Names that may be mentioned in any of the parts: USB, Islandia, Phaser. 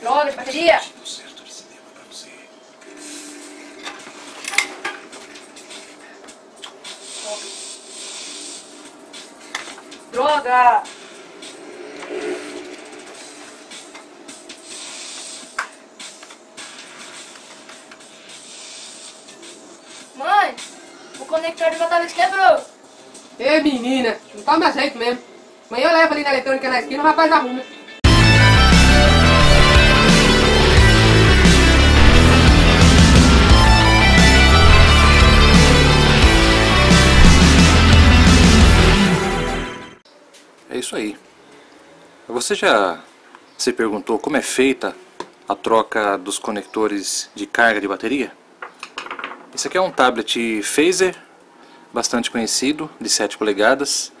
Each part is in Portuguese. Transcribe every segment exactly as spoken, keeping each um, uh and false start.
Droga de bateria. Droga. Mãe, o conector do meu tablet quebrou. Ei, menina, não tá mais jeito mesmo. Amanhã eu levo ali na eletrônica na esquina, o rapaz arruma. É isso aí. Você já se perguntou como é feita a troca dos conectores de carga de bateria? Esse aqui é um tablet Phaser, bastante conhecido, de sete polegadas,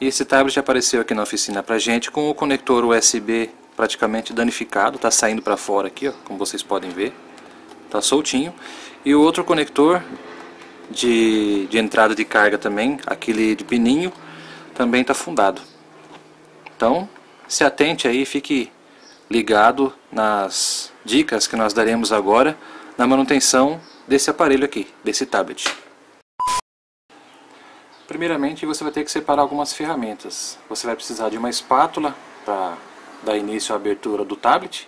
e esse tablet apareceu aqui na oficina pra gente com o conector U S B praticamente danificado, tá saindo para fora aqui, ó, como vocês podem ver, tá soltinho, e o outro conector de, de entrada de carga também, aquele de pininho, também tá furado. Então, se atente aí, fique ligado nas dicas que nós daremos agora na manutenção desse aparelho aqui, desse tablet. Primeiramente você vai ter que separar algumas ferramentas. Você vai precisar de uma espátula para dar início à abertura do tablet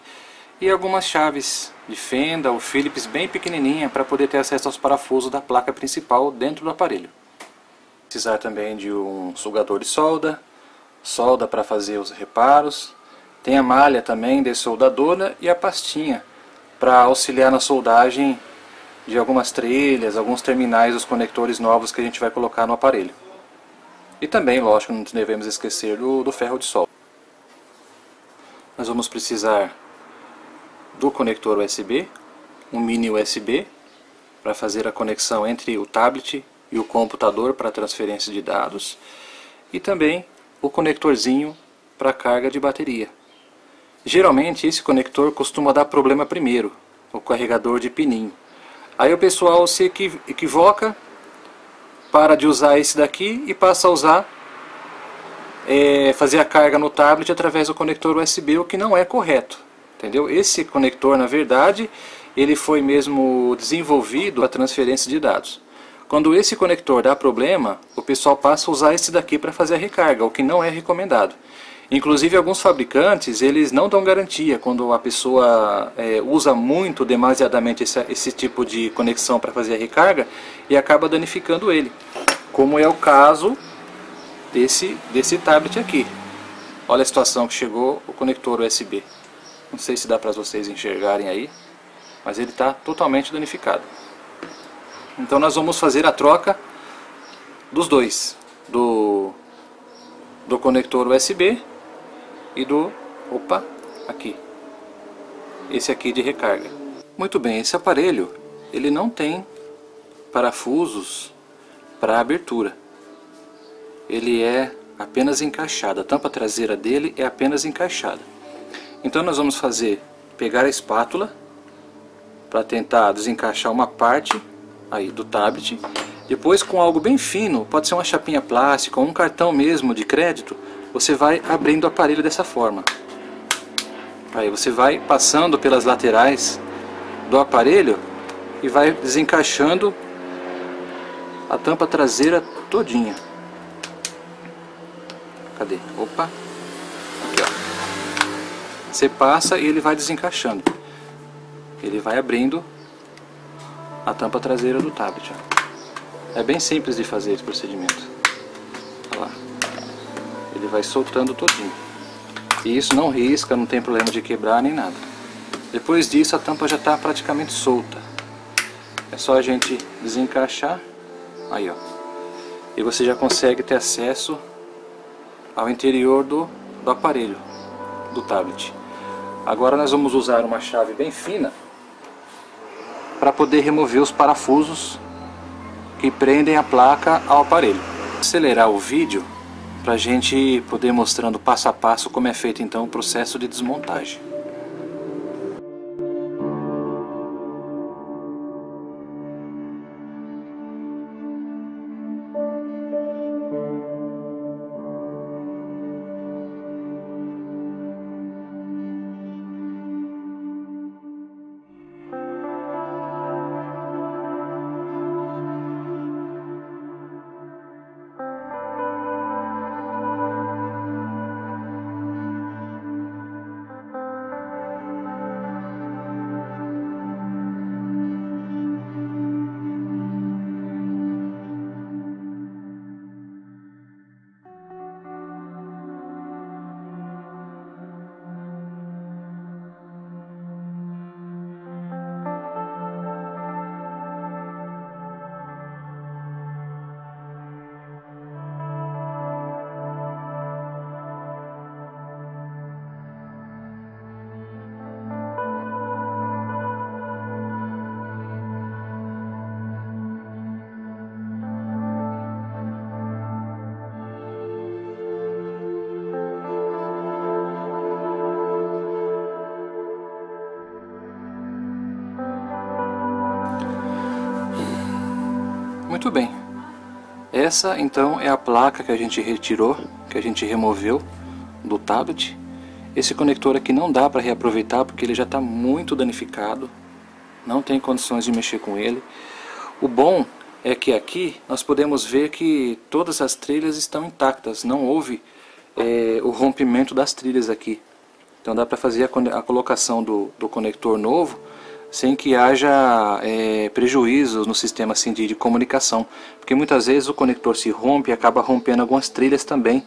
e algumas chaves de fenda ou Phillips bem pequenininha para poder ter acesso aos parafusos da placa principal dentro do aparelho. Vai precisar também de um sugador de solda, solda para fazer os reparos. Tem a malha também de soldadora e a pastinha para auxiliar na soldagem de algumas trilhas, alguns terminais dos conectores novos que a gente vai colocar no aparelho. E também, lógico, não devemos esquecer do, do ferro de solda. Nós vamos precisar do conector U S B, um mini U S B, para fazer a conexão entre o tablet e o computador para transferência de dados. E também o conectorzinho para carga de bateria. Geralmente esse conector costuma dar problema primeiro, o carregador de pininho. Aí o pessoal se equivoca, para de usar esse daqui e passa a usar, é, fazer a carga no tablet através do conector U S B, o que não é correto, entendeu? Esse conector, na verdade, ele foi mesmo desenvolvido para transferência de dados. Quando esse conector dá problema, o pessoal passa a usar esse daqui para fazer a recarga, o que não é recomendado. Inclusive alguns fabricantes, eles não dão garantia quando a pessoa é, usa muito, demasiadamente esse, esse tipo de conexão para fazer a recarga e acaba danificando ele. Como é o caso desse, desse tablet aqui. Olha a situação que chegou o conector U S B. Não sei se dá para vocês enxergarem aí, mas ele está totalmente danificado. Então nós vamos fazer a troca dos dois, do, do conector U S B e do, opa, aqui, esse aqui de recarga. Muito bem, esse aparelho, ele não tem parafusos para abertura. Ele é apenas encaixado, a tampa traseira dele é apenas encaixada. Então nós vamos fazer, pegar a espátula para tentar desencaixar uma parte aí do tablet. Depois com algo bem fino, pode ser uma chapinha plástica ou um cartão mesmo de crédito, você vai abrindo o aparelho dessa forma. Aí você vai passando pelas laterais do aparelho e vai desencaixando a tampa traseira todinha. Cadê? Opa! Aqui, ó. Você passa e ele vai desencaixando. Ele vai abrindo a tampa traseira do tablet, ó. É bem simples de fazer esse procedimento. Olha lá. Ele vai soltando todinho. E isso não risca, não tem problema de quebrar nem nada. Depois disso a tampa já está praticamente solta. É só a gente desencaixar. Aí, ó. E você já consegue ter acesso ao interior do, do aparelho, do tablet. Agora nós vamos usar uma chave bem fina para poder remover os parafusos que prendem a placa ao aparelho. Acelerar o vídeo para a gente poder ir mostrando passo a passo como é feito então o processo de desmontagem. Muito bem. Essa então é a placa que a gente retirou, que a gente removeu do tablet. Esse conector aqui não dá para reaproveitar porque ele já está muito danificado. Não tem condições de mexer com ele. O bom é que aqui nós podemos ver que todas as trilhas estão intactas. Não houve é, o rompimento das trilhas aqui. Então dá para fazer a, a colocação do, do conector novo sem que haja é, prejuízos no sistema assim, de, de comunicação. Porque muitas vezes o conector se rompe e acaba rompendo algumas trilhas também.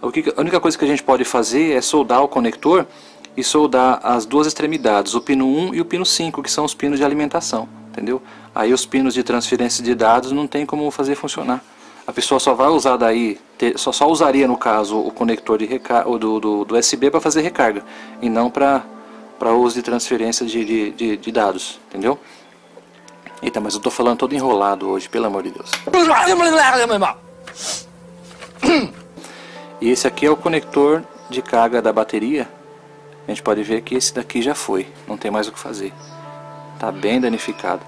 A única coisa que a gente pode fazer é soldar o conector e soldar as duas extremidades, o pino um e o pino cinco, que são os pinos de alimentação, entendeu? Aí os pinos de transferência de dados não tem como fazer funcionar. A pessoa só vai usar daí, só, só usaria no caso o conector de recar do, do, do U S B para fazer recarga, e não para uso de transferência de, de, de, de dados, entendeu? Eita, mas eu tô falando todo enrolado hoje, pelo amor de Deus. E esse aqui é o conector de carga da bateria. A gente pode ver que esse daqui já foi, não tem mais o que fazer. Está bem danificado.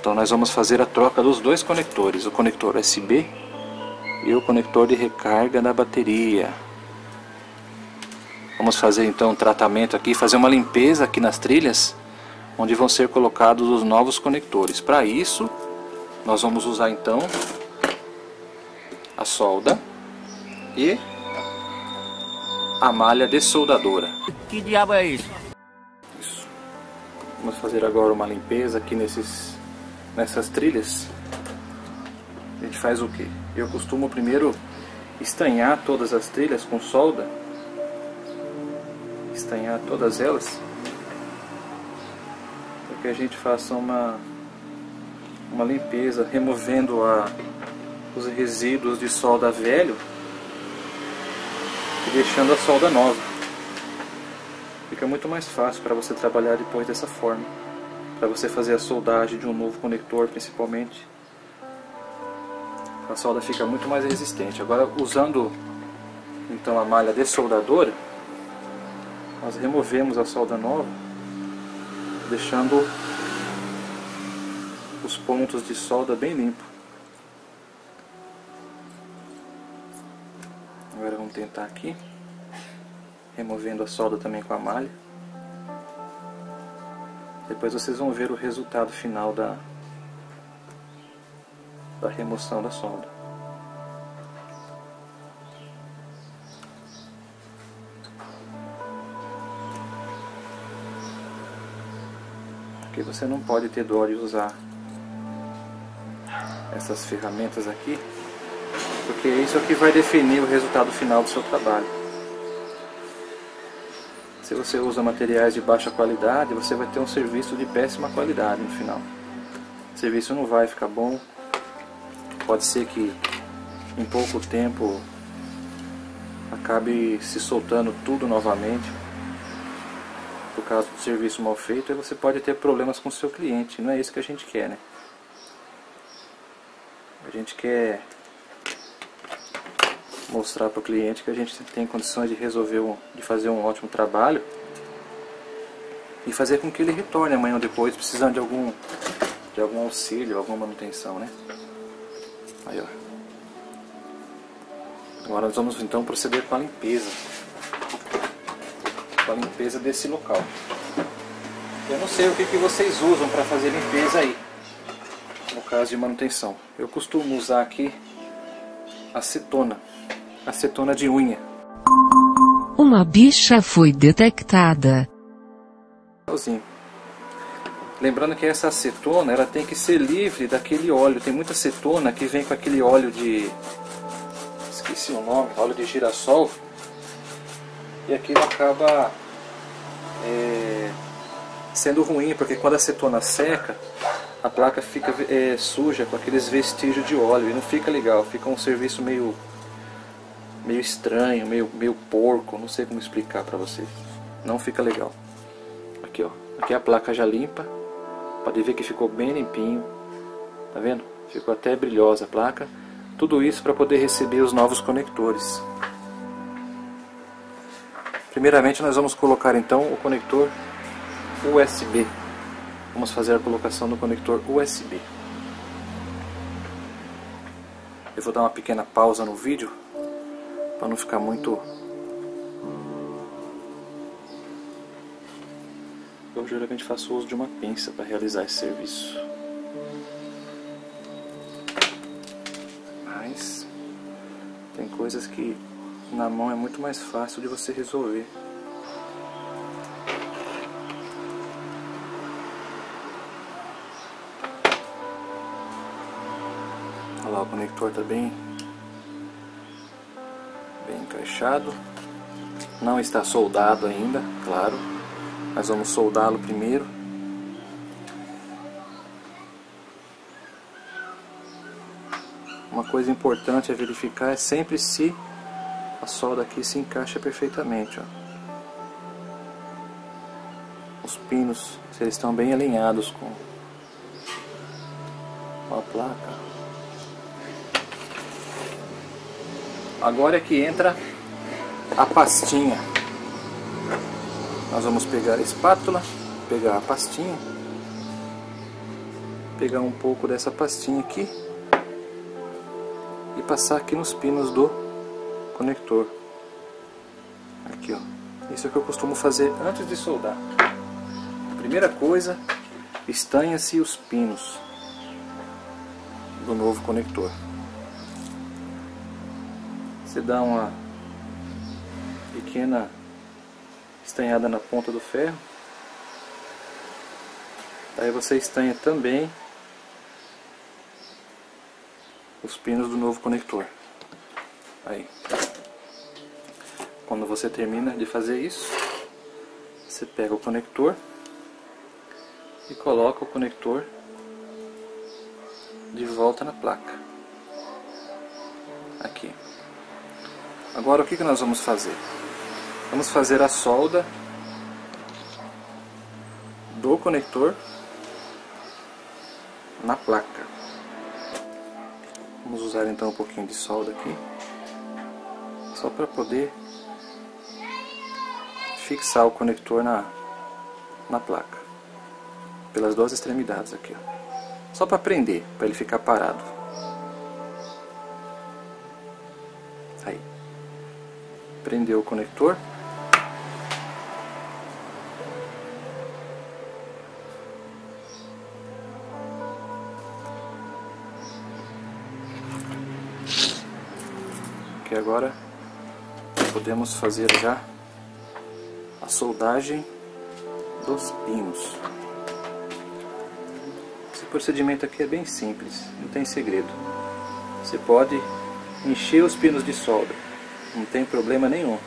Então nós vamos fazer a troca dos dois conectores, o conector U S B e o conector de recarga da bateria. Vamos fazer então um tratamento aqui, fazer uma limpeza aqui nas trilhas, onde vão ser colocados os novos conectores. Para isso, nós vamos usar então a solda e a malha dessoldadora. Que diabo é isso? Isso. Vamos fazer agora uma limpeza aqui nesses, nessas trilhas. A gente faz o quê? Eu costumo primeiro estanhar todas as trilhas com solda. Estanhar todas elas. Para que a gente faça uma, uma limpeza, removendo a, os resíduos de solda velho. E deixando a solda nova. Fica muito mais fácil para você trabalhar depois dessa forma, para você fazer a soldagem de um novo conector, principalmente. A solda fica muito mais resistente. Agora, usando então a malha dessoldadora, nós removemos a solda nova, deixando os pontos de solda bem limpos. Agora vamos tentar aqui, removendo a solda também com a malha. Depois vocês vão ver o resultado final da, da remoção da solda. Porque você não pode ter dó de usar essas ferramentas aqui, porque isso é o que vai definir o resultado final do seu trabalho. Se você usa materiais de baixa qualidade, você vai ter um serviço de péssima qualidade no final. O serviço não vai ficar bom. Pode ser que em pouco tempo acabe se soltando tudo novamente por causa do serviço mal feito, e você pode ter problemas com o seu cliente. Não é isso que a gente quer, né? A gente quer mostrar para o cliente que a gente tem condições de resolver, um, de fazer um ótimo trabalho e fazer com que ele retorne amanhã ou depois, precisando de algum, de algum auxílio, alguma manutenção, né? Aí, ó. Agora nós vamos então proceder com a limpeza, com a limpeza desse local. Eu não sei o que, que vocês usam para fazer limpeza aí, no caso de manutenção. Eu costumo usar aqui acetona. Acetona de unha. Uma bicha foi detectada. Lembrando que essa acetona, ela tem que ser livre daquele óleo. Tem muita acetona que vem com aquele óleo de... esqueci o nome, óleo de girassol. E aquilo acaba é, sendo ruim, porque quando a acetona seca, a placa fica é, suja com aqueles vestígios de óleo. E não fica legal, fica um serviço meio... meio estranho, meio, meio porco, não sei como explicar pra vocês. Não fica legal. Aqui, ó. Aqui a placa já limpa. Pode ver que ficou bem limpinho. Tá vendo? Ficou até brilhosa a placa. Tudo isso para poder receber os novos conectores. Primeiramente nós vamos colocar então o conector U S B. Vamos fazer a colocação do conector U S B. Eu vou dar uma pequena pausa no vídeo para não ficar muito... Eu geralmente faço uso de uma pinça para realizar esse serviço. Mas tem coisas que na mão é muito mais fácil de você resolver. Olha lá, o conector está bem, bem encaixado. Não está soldado ainda, claro. Mas vamos soldá-lo primeiro. Uma coisa importante a verificar é sempre se a solda aqui se encaixa perfeitamente, ó. Os pinos, se eles estão bem alinhados com a placa. Agora é que entra a pastinha. Nós vamos pegar a espátula, pegar a pastinha, pegar um pouco dessa pastinha aqui e passar aqui nos pinos do conector. Aqui, ó. Isso é o que eu costumo fazer antes de soldar. Primeira coisa, estanha-se os pinos do novo conector. Você dá uma pequena estanhada na ponta do ferro. Aí você estanha também os pinos do novo conector. Aí. Quando você termina de fazer isso, você pega o conector e coloca o conector de volta na placa. Aqui. Agora o que que nós vamos fazer? Vamos fazer a solda do conector na placa. Vamos usar então um pouquinho de solda aqui, só para poder fixar o conector na, na placa, pelas duas extremidades aqui, ó. Só para prender, para ele ficar parado. Aí, prendeu o conector. Que agora podemos fazer já a soldagem dos pinos. Esse procedimento aqui é bem simples, não tem segredo. Você pode encher os pinos de solda, não tem problema nenhum.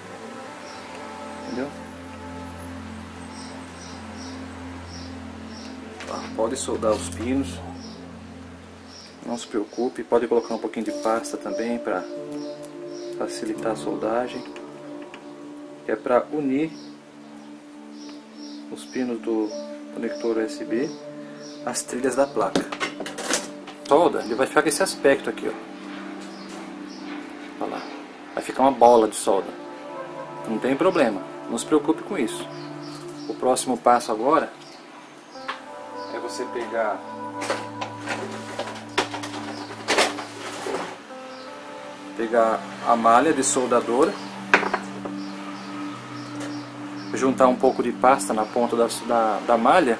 Entendeu? Tá, pode soldar os pinos, não se preocupe. Pode colocar um pouquinho de pasta também para facilitar a soldagem. É para unir os pinos do conector U S B às trilhas da placa. Solda, ele vai ficar com esse aspecto aqui, ó. Olha lá. Vai ficar uma bola de solda. Não tem problema, não se preocupe com isso. O próximo passo agora é você pegar pegar a malha de soldadora, juntar um pouco de pasta na ponta da, da, da malha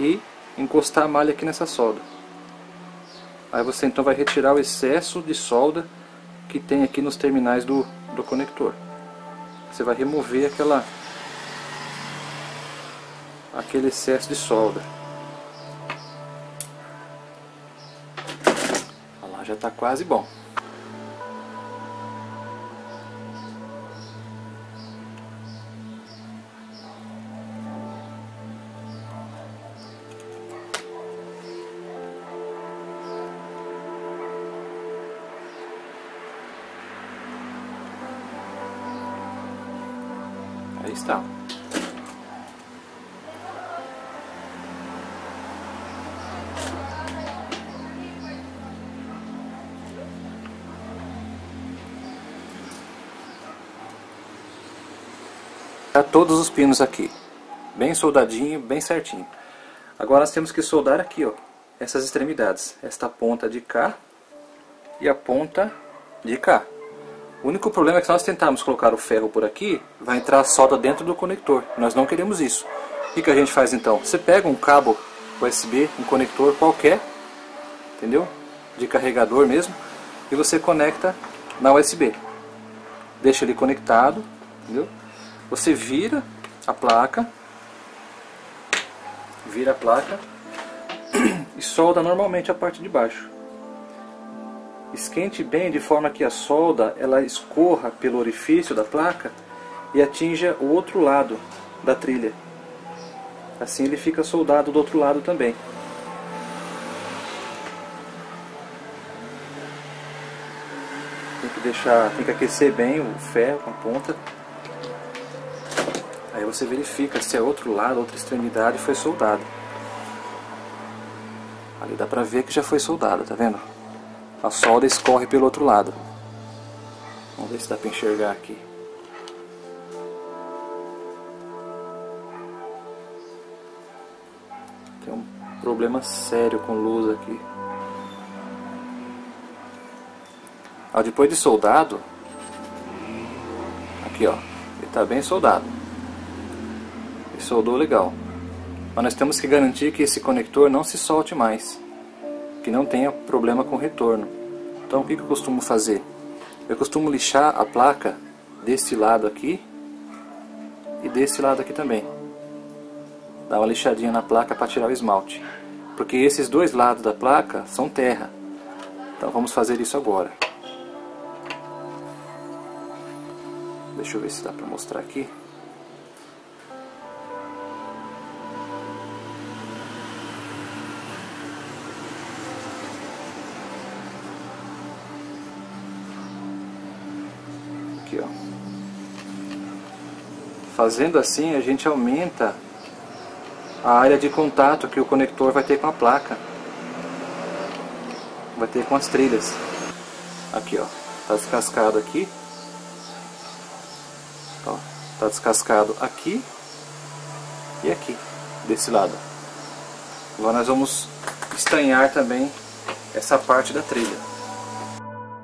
e encostar a malha aqui nessa solda. Aí você então vai retirar o excesso de solda que tem aqui nos terminais do, do conector. Você vai remover aquela aquele excesso de solda. Olha lá, já está quase bom. Aí está. Tá todos os pinos aqui, bem soldadinho, bem certinho. Agora nós temos que soldar aqui, ó, essas extremidades, esta ponta de cá e a ponta de cá. O único problema é que se nós tentarmos colocar o ferro por aqui, vai entrar a solda dentro do conector. Nós não queremos isso. O que que a gente faz então? Você pega um cabo U S B, um conector qualquer, entendeu? De carregador mesmo, e você conecta na U S B. Deixa ele conectado, entendeu? Você vira a placa, vira a placa e solda normalmente a parte de baixo. Esquente bem de forma que a solda ela escorra pelo orifício da placa e atinja o outro lado da trilha. Assim ele fica soldado do outro lado também. Tem que deixar, tem que aquecer bem o ferro com a ponta. Aí você verifica se é outro lado, outra extremidade foi soldado. Ali dá pra ver que já foi soldado, tá vendo? A solda escorre pelo outro lado. Vamos ver se dá pra enxergar aqui. Tem um problema sério com luz aqui. Ah, depois de soldado, aqui ó, ele tá bem soldado. Ele soldou legal. Mas nós temos que garantir que esse conector não se solte mais, que não tenha problema com retorno. Então o que que eu costumo fazer? Eu costumo lixar a placa desse lado aqui e desse lado aqui também. Dá uma lixadinha na placa para tirar o esmalte, porque esses dois lados da placa são terra. Então vamos fazer isso agora. Deixa eu ver se dá para mostrar aqui. Aqui, ó. Fazendo assim a gente aumenta a área de contato que o conector vai ter com a placa, vai ter com as trilhas. Aqui, ó, tá descascado aqui, ó, tá descascado aqui e aqui, desse lado. Agora nós vamos estanhar também essa parte da trilha.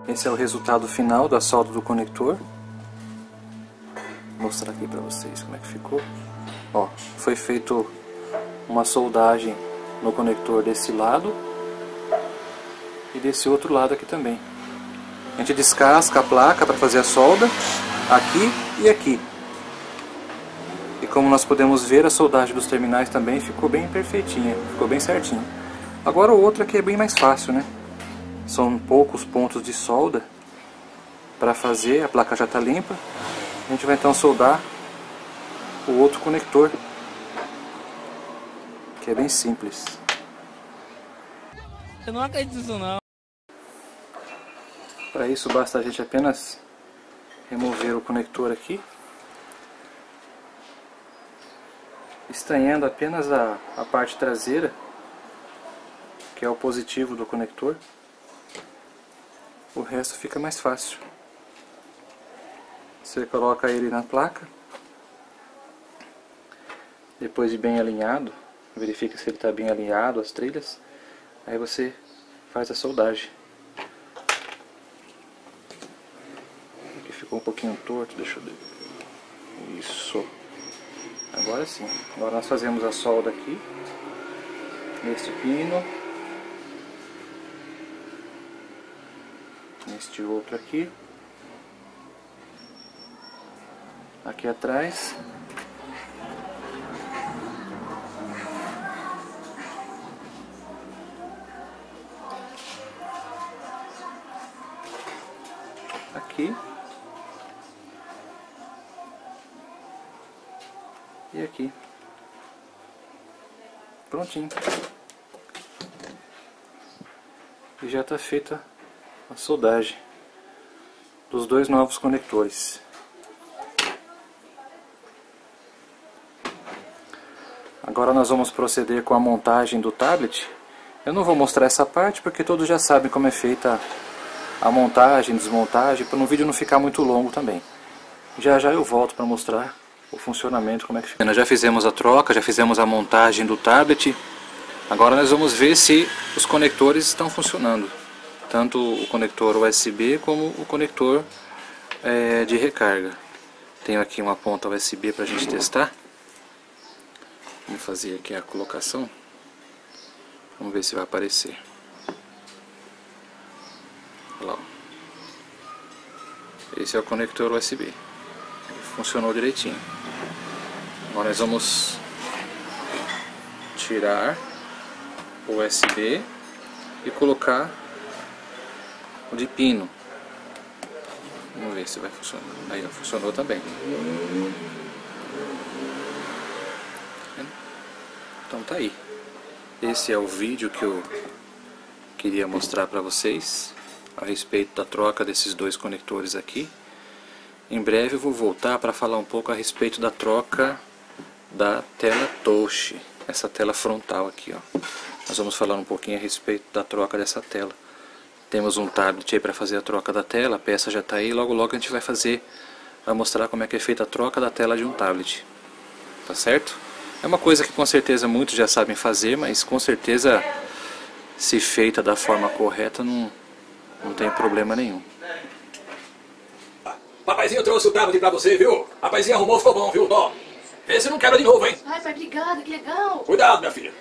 Esse é o resultado final da solda do conector. Vou mostrar aqui pra vocês como é que ficou. Ó, foi feito uma soldagem no conector desse lado e desse outro lado aqui também. A gente descasca a placa para fazer a solda aqui e aqui. E como nós podemos ver, a soldagem dos terminais também ficou bem perfeitinha, ficou bem certinho. Agora o outro aqui é bem mais fácil, né? São poucos pontos de solda para fazer, a placa já está limpa. A gente vai então soldar o outro conector, que é bem simples. Eu não acredito nisso não. Para isso basta a gente apenas remover o conector aqui, estanhando apenas a, a parte traseira, que é o positivo do conector. O resto fica mais fácil. Você coloca ele na placa, depois de bem alinhado. Verifica se ele está bem alinhado, as trilhas. Aí você faz a soldagem. Aqui ficou um pouquinho torto, deixa eu... Isso. Agora sim. Agora nós fazemos a solda aqui, neste pino, neste outro aqui, aqui atrás. Aqui e aqui. Prontinho. E já está feita a soldagem dos dois novos conectores. Agora nós vamos proceder com a montagem do tablet. Eu não vou mostrar essa parte porque todos já sabem como é feita a montagem, desmontagem, para o vídeo não ficar muito longo também. Já já eu volto para mostrar o funcionamento, como é que fica. Nós já fizemos a troca, já fizemos a montagem do tablet. Agora nós vamos ver se os conectores estão funcionando. tanto o conector U S B como o conector é, de recarga. Tenho aqui uma ponta U S B para a gente testar. Vamos fazer aqui a colocação. Vamos ver se vai aparecer. Olha lá. Esse é o conector U S B. Ele funcionou direitinho. Agora nós vamos tirar o U S B e colocar o de pino. Vamos ver se vai funcionar. Aí, ó, funcionou também. Então tá aí. Esse é o vídeo que eu queria mostrar para vocês a respeito da troca desses dois conectores aqui. Em breve eu vou voltar para falar um pouco a respeito da troca da tela touch, essa tela frontal aqui, ó. Nós vamos falar um pouquinho a respeito da troca dessa tela. Temos um tablet aí para fazer a troca da tela, a peça já está aí, logo logo a gente vai fazer, vai mostrar como é que é feita a troca da tela de um tablet. Tá certo? É uma coisa que com certeza muitos já sabem fazer, mas com certeza se feita da forma correta não, não tem problema nenhum. Papaizinho trouxe o tablet pra você, viu? Papaizinho arrumou, ficou bom, viu? Ó, esse não quebra de novo, hein? Ai, pai, obrigado, que legal! Cuidado, minha filha!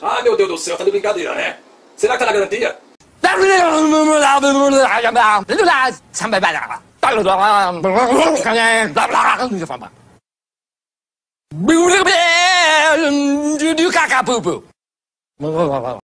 Ai, meu Deus do céu, tá de brincadeira, né? Será que tá na garantia? Do do caca poo poo.